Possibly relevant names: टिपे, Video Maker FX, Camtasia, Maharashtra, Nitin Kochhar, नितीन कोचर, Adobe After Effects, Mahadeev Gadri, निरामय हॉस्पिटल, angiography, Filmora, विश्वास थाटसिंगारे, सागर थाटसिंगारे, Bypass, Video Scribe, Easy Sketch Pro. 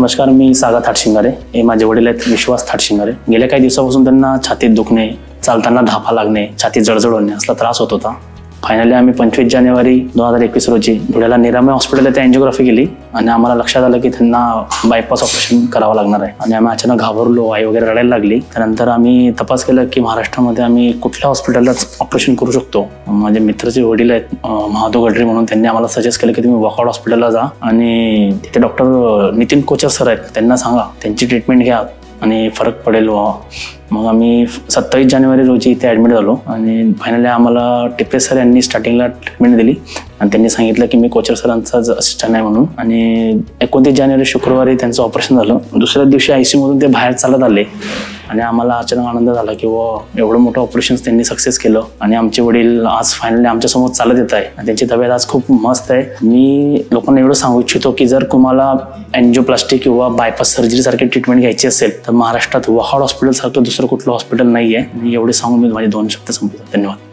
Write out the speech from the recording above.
नमस्कार, मी सागर थाटसिंगारे. हे माझे वडील आहेत विश्वास थाटसिंगारे. गेल्या काही दिवसापासून त्यांना छातीत दुखणे, चालताना धापा लागणे, छाती जळजळ होणे असला त्रास होत होता. फायनली आम्ही 25 जानेवारी 2021 रोजी धुळ्याला निरामय हॉस्पिटल येथे अँजिओग्राफी केली आणि आम्हाला लक्षात आलं की त्यांना बायपास ऑपरेशन करावं लागणार आहे. आणि आम्ही अचानक घाबरलो, आई वगैरे रडायला लागली. त्यानंतर आम्ही तपास केला की महाराष्ट्रामध्ये आम्ही कुठल्या हॉस्पिटललाच ऑपरेशन करू शकतो. माझे मित्रचे वडील आहेत महादेव गडरी म्हणून, त्यांनी आम्हाला सजेस्ट केलं की तुम्ही वॉकआउट हॉस्पिटलला जा आणि तिथे डॉक्टर नितीन कोचर सर आहेत, त्यांना सांगा, त्यांची ट्रीटमेंट घ्या आणि फरक पडेल. मग आम्ही 27 जानेवारी रोजी इथे ॲडमिट झालो आणि फायनली आम्हाला टिपे सर यांनी स्टार्टिंगला ट्रीटमेंट दिली आणि त्यांनी सांगितलं की मी कोचर सरांचाच असिस्टंट आहे म्हणून. आणि 29 जानेवारी शुक्रवारी त्यांचं ऑपरेशन झालं. दुसऱ्या दिवशी आय सी यूमधून ते बाहेर चालत आले आणि आम्हाला अचानक आनंद झाला की व एवढं मोठं ऑपरेशन त्यांनी सक्सेस केलं आणि आमचे वडील आज फायनली आमच्यासमोर चालत येत आहे आणि त्यांची तब्येत आज खूप मस्त आहे. मी लोकांना एवढं सांगू इच्छितो की जर तुम्हाला अँजिओप्लास्टी किंवा बायपास सर्जरीसारखी ट्रीटमेंट घ्यायची असेल तर महाराष्ट्रात वहाड हॉस्पिटलसारखं दुसरं कुठलं हॉस्पिटल नाही आहे. मी एवढे सांगून मी माझे 2 शब्द संपवतो. धन्यवाद.